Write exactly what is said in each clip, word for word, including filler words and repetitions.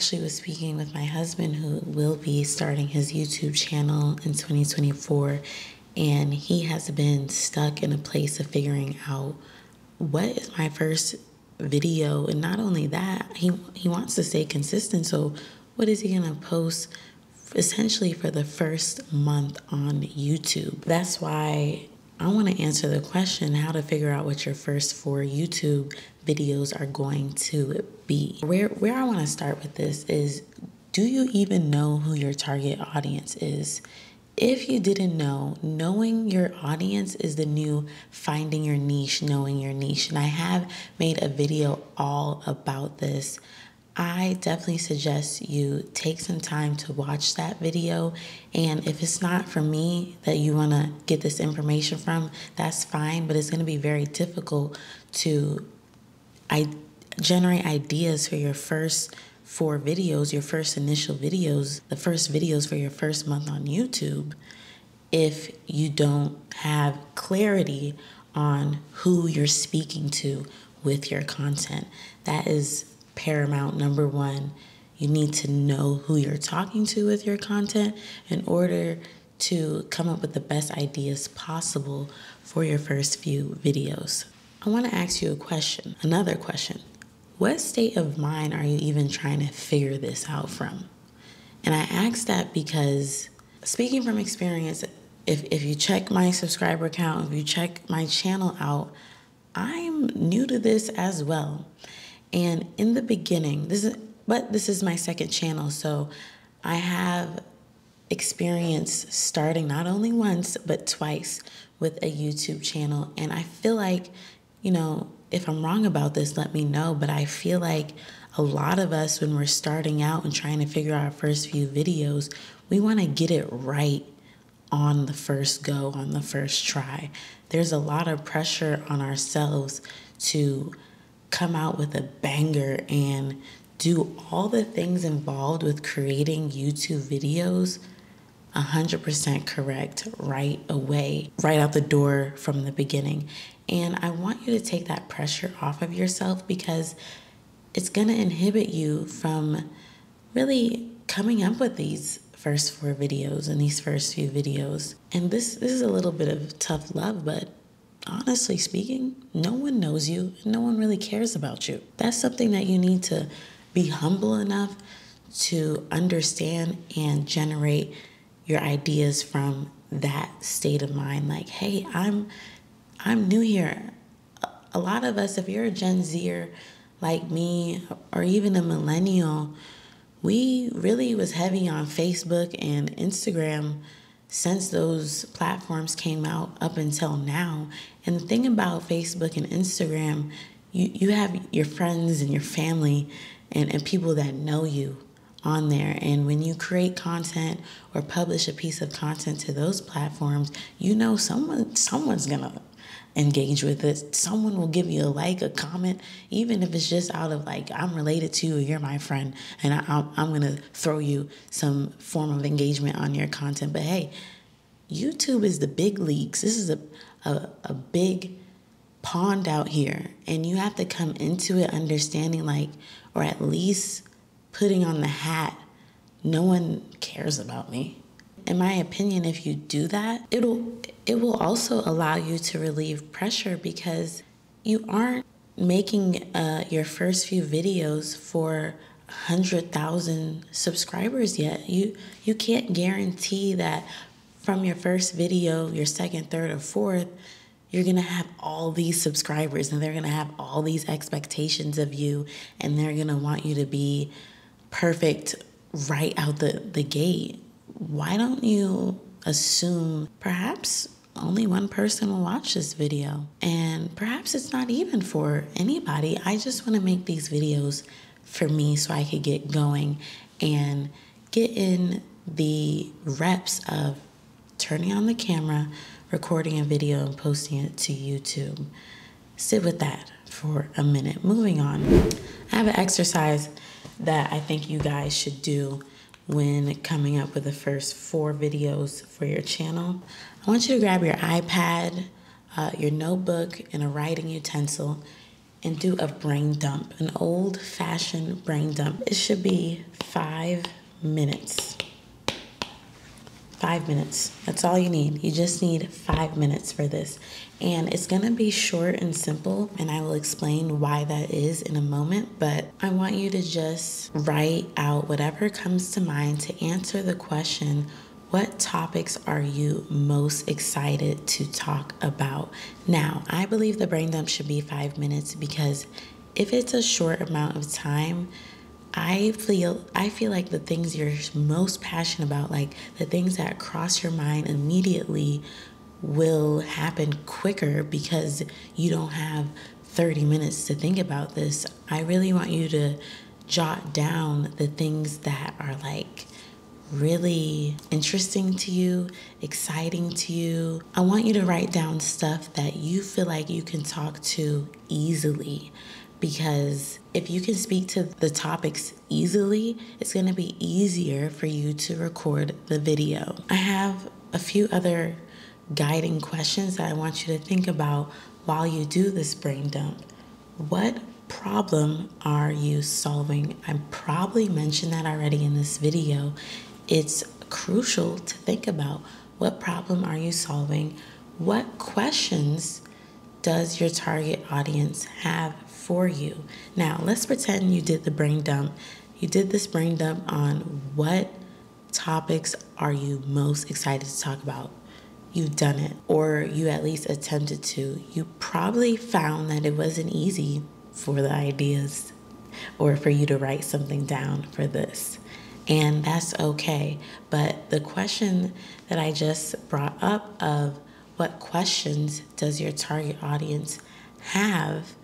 actually was speaking with my husband, who will be starting his YouTube channel in twenty twenty-four, and he has been stuck in a place of figuring out, what is my first video? And not only that, he he wants to stay consistent, so what is he gonna post essentially for the first month on YouTube? That's why I want to answer the question, how to figure out what your first four YouTube videos are going to be. Where, where I want to start with this is, do you even know who your target audience is? If you didn't know, knowing your audience is the new finding your niche, knowing your niche. And I have made a video all about this. I definitely suggest you take some time to watch that video, and if it's not for me that you want to get this information from, that's fine, but it's going to be very difficult to I generate ideas for your first four videos, your first initial videos, the first videos for your first month on YouTube, if you don't have clarity on who you're speaking to with your content. That is paramount. Number one, you need to know who you're talking to with your content in order to come up with the best ideas possible for your first few videos. I want to ask you a question, another question. What state of mind are you even trying to figure this out from? And I ask that because, speaking from experience, if, if you check my subscriber count, if you check my channel out, I'm new to this as well. And in the beginning, this is, but this is my second channel, so I have experience starting not only once, but twice with a YouTube channel. And I feel like, you know, if I'm wrong about this, let me know, but I feel like a lot of us, when we're starting out and trying to figure out our first few videos, we want to get it right on the first go, on the first try. There's a lot of pressure on ourselves to come out with a banger and do all the things involved with creating YouTube videos one hundred percent correct right away, right out the door from the beginning. And I want you to take that pressure off of yourself, because it's gonna inhibit you from really coming up with these first four videos and these first few videos. And this, this is a little bit of tough love, but honestly speaking, no one knows you, and no one really cares about you. That's something that you need to be humble enough to understand and generate your ideas from that state of mind. Like, hey, I'm I'm new here. A lot of us, if you're a Gen Zer like me, or even a millennial, we really was heavy on Facebook and Instagram since those platforms came out up until now. And the thing about Facebook and Instagram, you, you have your friends and your family and, and people that know you on there. And when you create content or publish a piece of content to those platforms, you know someone someone's gonna engage with it. Someone will give you a like, a comment, even if it's just out of like, I'm related to you, you're my friend, and I, I'm, I'm gonna throw you some form of engagement on your content. But hey, YouTube is the big leagues. This is a, a, a big pond out here, and you have to come into it understanding, like, or at least putting on the hat, no one cares about me. In my opinion, if you do that, it'll it will also allow you to relieve pressure, because you aren't making uh, your first few videos for one hundred thousand subscribers yet. You, you can't guarantee that from your first video, your second, third, or fourth, you're gonna have all these subscribers, and they're gonna have all these expectations of you, and they're gonna want you to be perfect right out the, the gate. Why don't you assume perhaps only one person will watch this video, and perhaps it's not even for anybody? I just want to make these videos for me so I could get going and get in the reps of turning on the camera, recording a video, and posting it to YouTube. Sit with that for a minute. Moving on, I have an exercise that I think you guys should do when coming up with the first four videos for your channel. I want you to grab your iPad, uh, your notebook, and a writing utensil, and do a brain dump, an old-fashioned brain dump. It should be five minutes. Five minutes, that's all you need. You just need five minutes for this. And it's gonna be short and simple, and I will explain why that is in a moment, but I want you to just write out whatever comes to mind to answer the question, what topics are you most excited to talk about? Now, I believe the brain dump should be five minutes because if it's a short amount of time, I feel I feel like the things you're most passionate about, like the things that cross your mind immediately, will happen quicker because you don't have thirty minutes to think about this. I really want you to jot down the things that are like really interesting to you, exciting to you. I want you to write down stuff that you feel like you can talk to easily. Because if you can speak to the topics easily, it's gonna be easier for you to record the video. I have a few other guiding questions that I want you to think about while you do this brain dump. What problem are you solving? I probably mentioned that already in this video. It's crucial to think about what problem are you solving? What questions does your target audience have for you? Now, let's pretend you did the brain dump. You did this brain dump on what topics are you most excited to talk about. You've done it, or you at least attempted to. You probably found that it wasn't easy for the ideas or for you to write something down for this. And that's okay. But the question that I just brought up of what questions does your target audience have?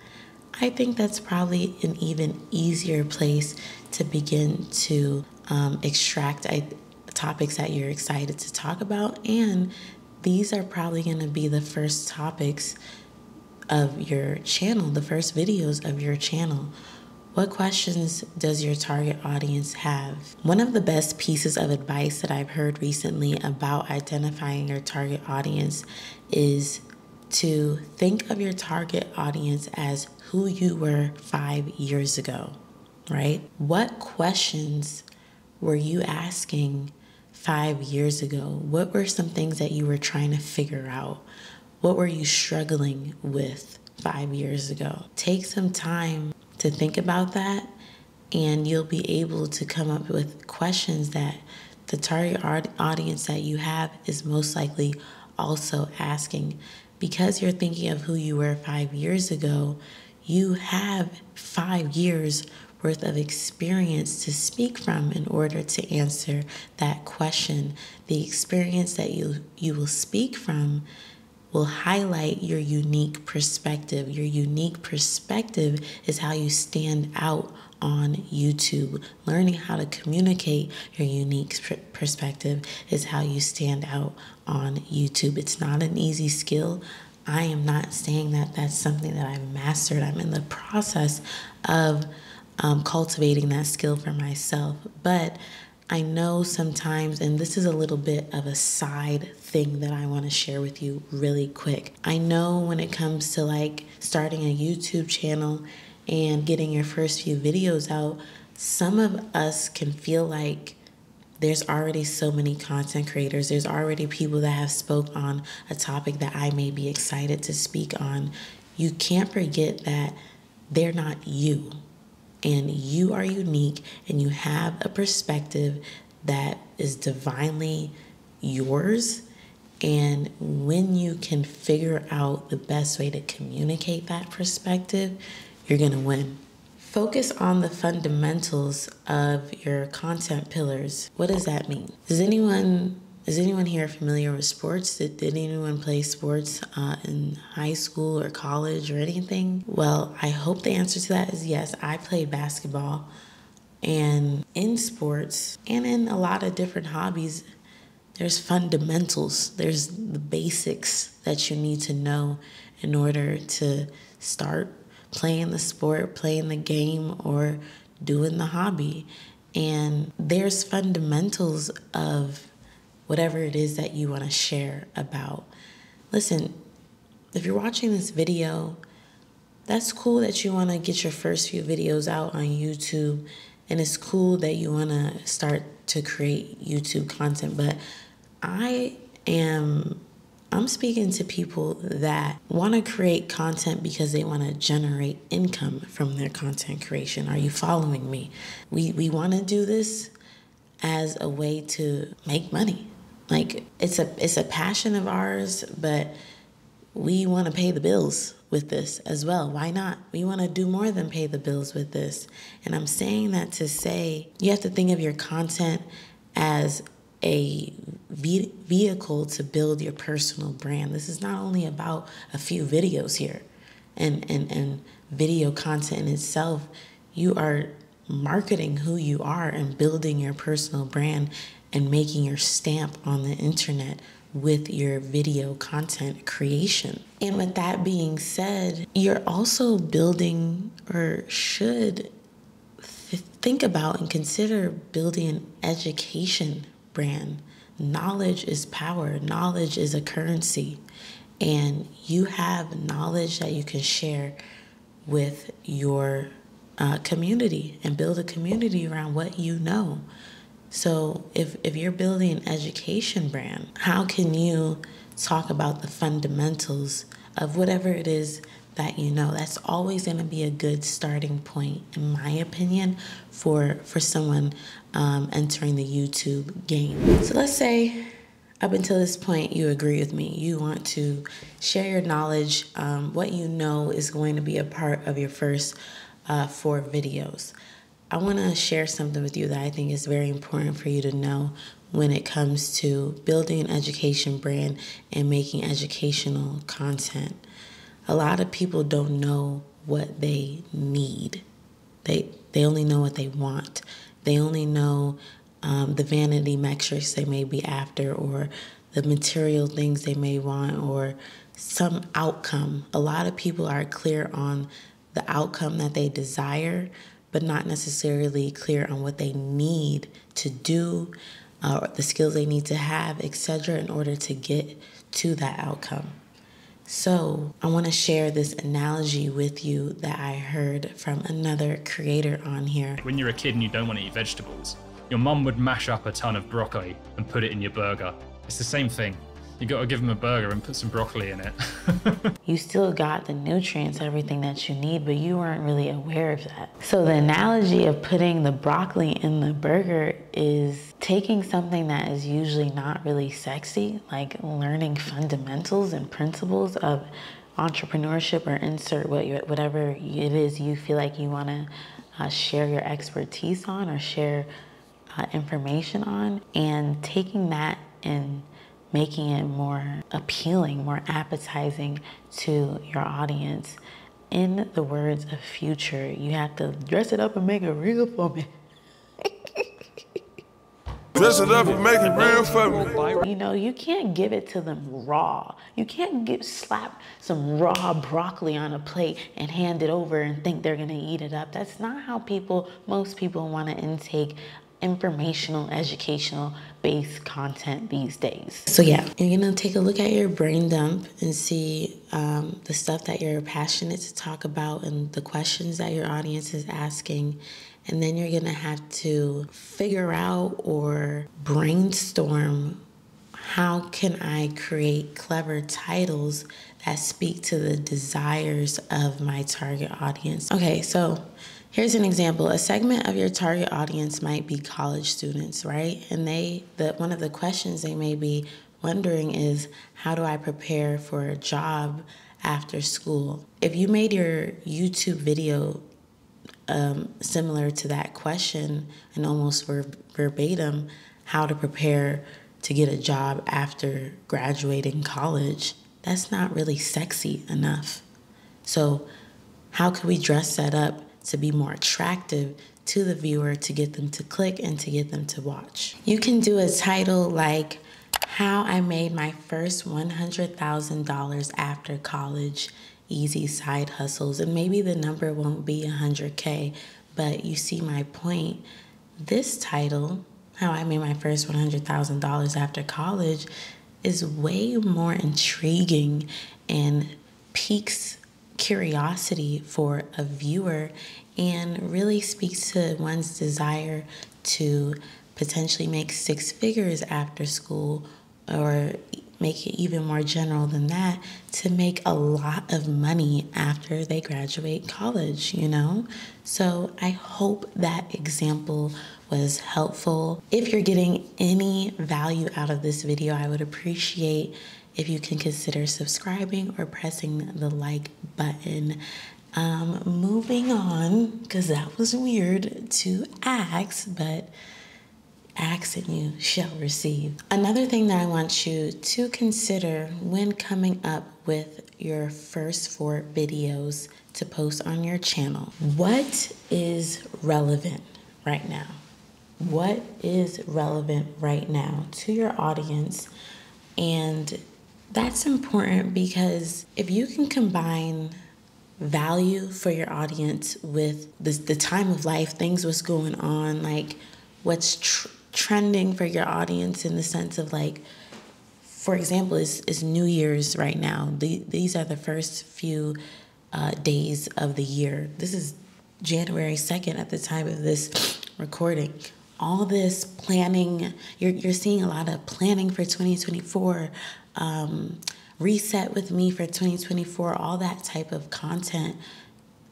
I think that's probably an even easier place to begin to um, extract I topics that you're excited to talk about. And these are probably going to be the first topics of your channel, the first videos of your channel. What questions does your target audience have? One of the best pieces of advice that I've heard recently about identifying your target audience is to think of your target audience as who you were five years ago, right? What questions were you asking five years ago? What were some things that you were trying to figure out? What were you struggling with five years ago? Take some time to think about that, and you'll be able to come up with questions that the target audience that you have is most likely also asking. Because you're thinking of who you were five years ago, you have five years worth of experience to speak from in order to answer that question. The experience that you, you will speak from will highlight your unique perspective. Your unique perspective is how you stand out on YouTube. Learning how to communicate your unique perspective is how you stand out on YouTube. It's not an easy skill. I am not saying that that's something that I've mastered. I'm in the process of um, cultivating that skill for myself, but I know sometimes, and this is a little bit of a side thing that I want to share with you really quick. I know when it comes to like starting a YouTube channel and getting your first few videos out, some of us can feel like there's already so many content creators. There's already people that have spoke on a topic that I may be excited to speak on. You can't forget that they're not you. And you are unique and you have a perspective that is divinely yours. And when you can figure out the best way to communicate that perspective, you're gonna win. Focus on the fundamentals of your content pillars. What does that mean? Does anyone, is anyone here familiar with sports? Did, did anyone play sports uh, in high school or college or anything? Well, I hope the answer to that is yes. I played basketball, and in sports and in a lot of different hobbies, there's fundamentals. There's the basics that you need to know in order to start playing the sport, playing the game, or doing the hobby. And there's fundamentals of whatever it is that you want to share about. Listen, if you're watching this video, that's cool that you want to get your first few videos out on YouTube, and it's cool that you want to start to create YouTube content, but I am I'm speaking to people that want to create content because they want to generate income from their content creation. Are you following me? We we want to do this as a way to make money. Like it's a it's a passion of ours, but we want to pay the bills with this as well. Why not? We want to do more than pay the bills with this. And I'm saying that to say you have to think of your content as a ve vehicle to build your personal brand. This is not only about a few videos here and, and, and video content in itself. You are marketing who you are and building your personal brand and making your stamp on the internet with your video content creation. And with that being said, you're also building, or should th think about and consider building, an education brand. Knowledge is power. Knowledge is a currency. And you have knowledge that you can share with your uh, community and build a community around what you know. So if, if you're building an education brand, how can you talk about the fundamentals of whatever it is that you know? That's always going to be a good starting point, in my opinion, for, for someone um, entering the YouTube game. So let's say up until this point, you agree with me. You want to share your knowledge. Um, what you know is going to be a part of your first uh, four videos. I want to share something with you that I think is very important for you to know when it comes to building an education brand and making educational content. A lot of people don't know what they need. They, they only know what they want. They only know um, the vanity metrics they may be after, or the material things they may want, or some outcome. A lot of people are clear on the outcome that they desire, but not necessarily clear on what they need to do, uh, the skills they need to have, et cetera, in order to get to that outcome. So I want to share this analogy with you that I heard from another creator on here. When you're a kid and you don't want to eat vegetables, your mum would mash up a ton of broccoli and put it in your burger. It's the same thing. You got to give them a burger and put some broccoli in it. You still got the nutrients, everything that you need, but you weren't really aware of that. So the analogy of putting the broccoli in the burger is taking something that is usually not really sexy, like learning fundamentals and principles of entrepreneurship, or insert what you, whatever it is you feel like you want to uh, share your expertise on, or share uh, information on, and taking that and making it more appealing, more appetizing to your audience. In the words of Future, you have to dress it up and make it real for me. Dress it up and make it real for me. You know, you can't give it to them raw. You can't give, slap some raw broccoli on a plate and hand it over and think they're gonna eat it up. That's not how people, most people wanna intake informational, educational based content these days. So yeah, you're gonna take a look at your brain dump and see um, the stuff that you're passionate to talk about and the questions that your audience is asking. And then you're gonna have to figure out or brainstorm, how can I create clever titles that speak to the desires of my target audience? Okay, so here's an example. A segment of your target audience might be college students, right? And they, the, one of the questions they may be wondering is, how do I prepare for a job after school? If you made your YouTube video um, similar to that question and almost ver verbatim, how to prepare to get a job after graduating college, that's not really sexy enough. So how can we dress that up to be more attractive to the viewer, to get them to click and to get them to watch? You can do a title like, how I made my first one hundred thousand dollars after college, easy side hustles. And maybe the number won't be one hundred K, but you see my point. This title, how I made my first one hundred thousand dollars after college, is way more intriguing and piques curiosity for a viewer and really speaks to one's desire to potentially make six figures after school, or make it even more general than that, to make a lot of money after they graduate college, you know? So I hope that example was helpful. If you're getting any value out of this video, I would appreciate if you can consider subscribing or pressing the like button. Um, moving on, because that was weird to ask, but ask and you shall receive. Another thing that I want you to consider when coming up with your first four videos to post on your channel: what is relevant right now? What is relevant right now to your audience? And that's important, because if you can combine value for your audience with the, the time of life, things what's going on, like what's tr trending for your audience, in the sense of, like, for example, is is New Year's right now. The, these are the first few uh, days of the year. This is January second at the time of this recording. All this planning, you're, you're seeing a lot of planning for twenty twenty-four, um, reset with me for twenty twenty-four, all that type of content,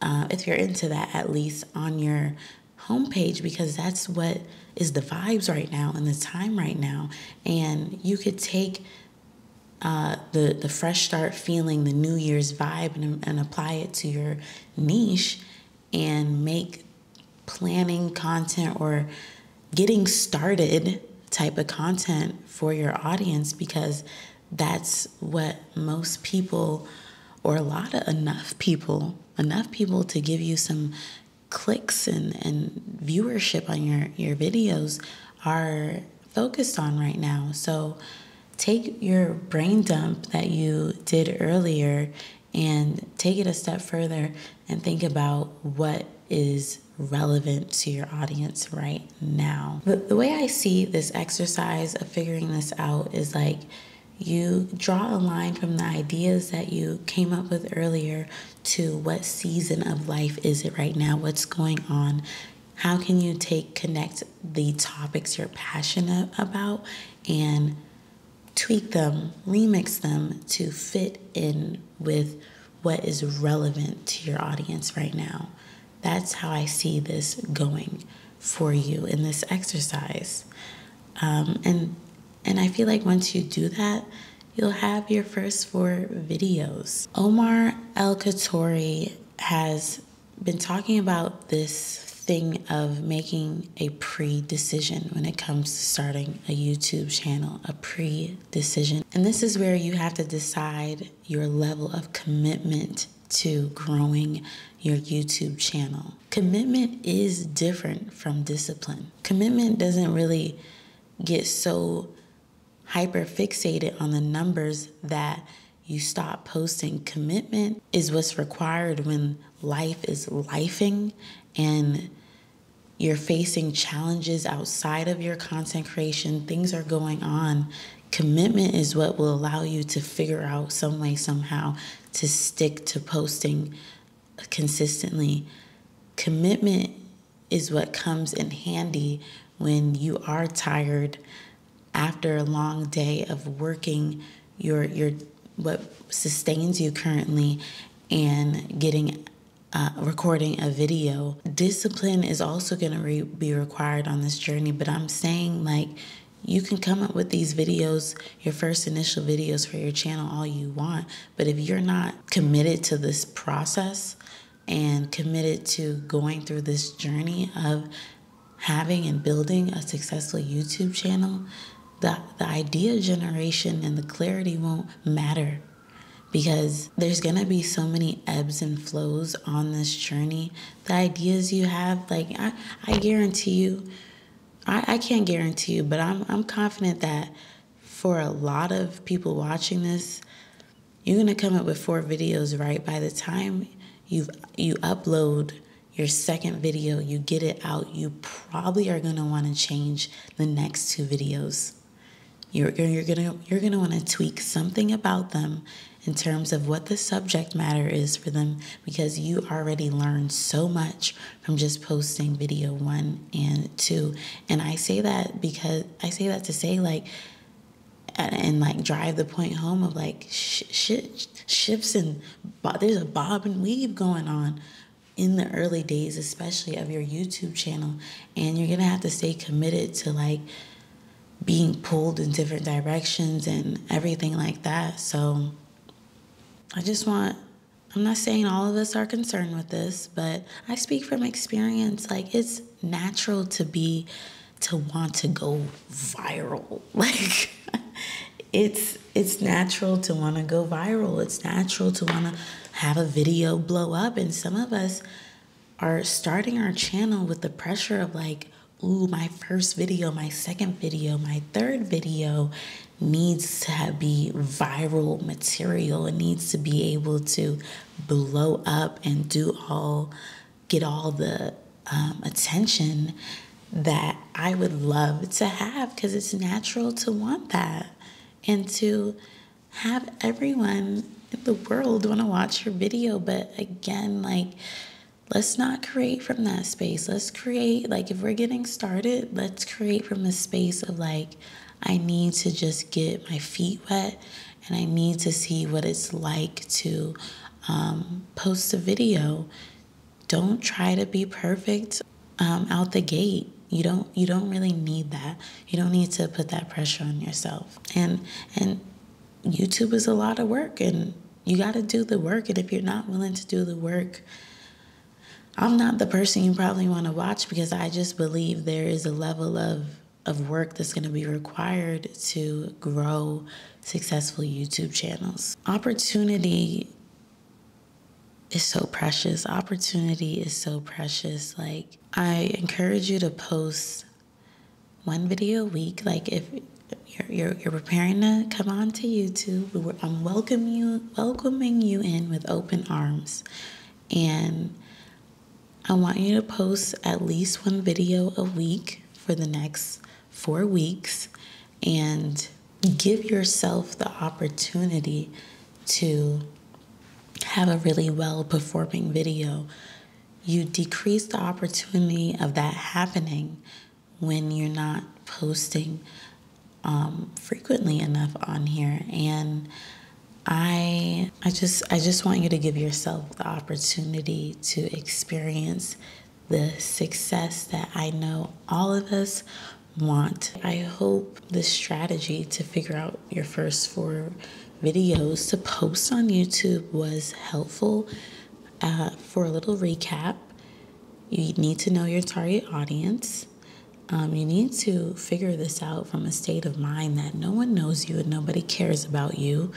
uh, if you're into that, at least on your homepage, because that's what is the vibes right now and the time right now. And you could take uh, the, the fresh start feeling, the New Year's vibe, and, and apply it to your niche and make planning content or getting started type of content for your audience, because that's what most people, or a lot of enough people, enough people to give you some clicks and, and viewership on your, your videos are focused on right now. So take your brain dump that you did earlier and take it a step further and think about what is relevant to your audience right now. The, the way I see this exercise of figuring this out is, like, you draw a line from the ideas that you came up with earlier to what season of life is it right now, what's going on, how can you take connect the topics you're passionate about and tweak them, remix them to fit in with what is relevant to your audience right now. That's how I see this going for you in this exercise. Um, and, and I feel like once you do that, you'll have your first four videos. Omar El Katori has been talking about this thing of making a pre-decision when it comes to starting a YouTube channel, a pre-decision. And this is where you have to decide your level of commitment to growing your YouTube channel. Commitment is different from discipline. Commitment doesn't really get so hyper fixated on the numbers that you stop posting. Commitment is what's required when life is lifing and you're facing challenges outside of your content creation, things are going on. Commitment is what will allow you to figure out some way, somehow, to stick to posting consistently. Commitment is what comes in handy when you are tired after a long day of working your your what sustains you currently and getting uh, recording a video. Discipline is also going to re be required on this journey, but I'm saying, like, you can come up with these videos, your first initial videos for your channel, all you want, but if you're not committed to this process and committed to going through this journey of having and building a successful YouTube channel, the, the idea generation and the clarity won't matter, because there's gonna be so many ebbs and flows on this journey. The ideas you have, like, I, I guarantee you, I, I can't guarantee you, but I'm, I'm confident that for a lot of people watching this, you're gonna come up with four videos, right? By the time you've, you upload your second video, you get it out, you probably are gonna wanna change the next two videos. You're you're gonna you're gonna want to tweak something about them in terms of what the subject matter is for them, because you already learned so much from just posting video one and two. And I say that because I say that to say like, and like drive the point home of like sh sh shifts and there's a bob and weave going on in the early days, especially of your YouTube channel. And you're gonna have to stay committed to like being pulled in different directions and everything like that. So I just want, I'm not saying all of us are concerned with this, but I speak from experience. Like, it's natural to be, to want to go viral. Like, it's, it's natural to want to go viral. It's natural to want to have a video blow up. And some of us are starting our channel with the pressure of like, ooh, my first video, my second video, my third video needs to be viral material. It needs to be able to blow up and do all, get all the um, attention that I would love to have, because it's natural to want that and to have everyone in the world want to watch your video. But again, like, let's not create from that space. Let's create, like, if we're getting started, let's create from the space of like, I need to just get my feet wet and I need to see what it's like to um, post a video. Don't try to be perfect um, out the gate. You don't, you don't really need that. You don't need to put that pressure on yourself. And, and YouTube is a lot of work, and you got to do the work. And if you're not willing to do the work, I'm not the person you probably want to watch, because I just believe there is a level of, of work that's going to be required to grow successful YouTube channels. Opportunity is so precious. Opportunity is so precious. Like, I encourage you to post one video a week. Like, if you're, you're, you're preparing to come on to YouTube, I'm welcome you, welcoming you in with open arms. And I want you to post at least one video a week for the next four weeks and give yourself the opportunity to have a really well-performing video. You decrease the opportunity of that happening when you're not posting um, frequently enough on here. And I I just I just want you to give yourself the opportunity to experience the success that I know all of us want. I hope this strategy to figure out your first four videos to post on YouTube was helpful. Uh, for a little recap, you need to know your target audience. Um, you need to figure this out from a state of mind that no one knows you and nobody cares about you.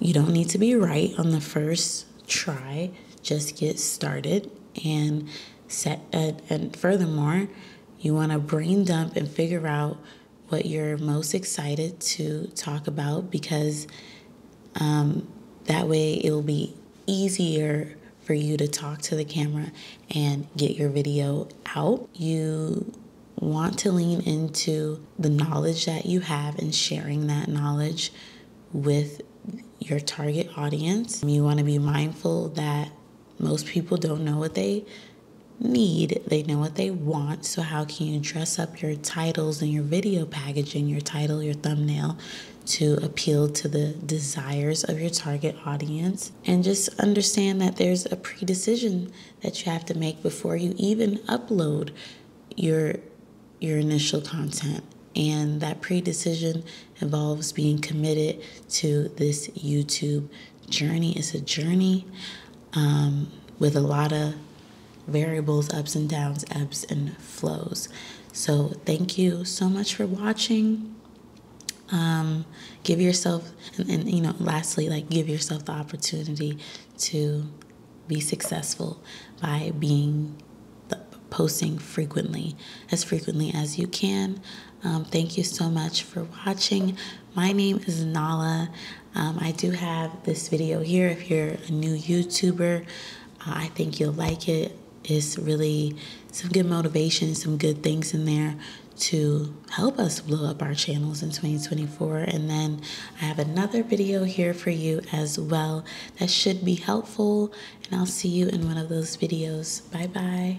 You don't need to be right on the first try. Just get started and set. Uh, and furthermore, you want to brain dump and figure out what you're most excited to talk about, because um, that way it will be easier for you to talk to the camera and get your video out. You want to lean into the knowledge that you have and sharing that knowledge with your target audience. You want to be mindful that most people don't know what they need. They know what they want. So how can you dress up your titles and your video packaging, your title, your thumbnail, to appeal to the desires of your target audience? And just understand that there's a pre-decision that you have to make before you even upload your, your initial content. And that pre-decision involves being committed to this YouTube journey. It's a journey um, with a lot of variables, ups and downs, ebbs and flows. So thank you so much for watching. Um, give yourself, and, and you know, lastly, like, give yourself the opportunity to be successful by being posting frequently, as frequently as you can. Um, thank you so much for watching. My name is Nala. Um, I do have this video here. If you're a new YouTuber, uh, I think you'll like it. is really some good motivation, some good things in there to help us blow up our channels in twenty twenty-four. And then I have another video here for you as well that should be helpful. And I'll see you in one of those videos. Bye bye.